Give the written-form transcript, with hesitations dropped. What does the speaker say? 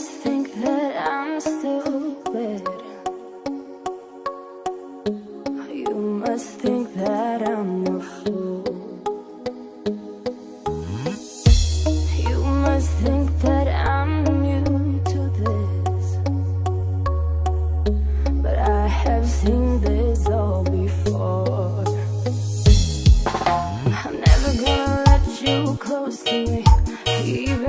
just think that I'm stupid. You must think that I'm a fool. You must think that I'm new to this, but I have seen this all before. I'm never gonna let you close to me.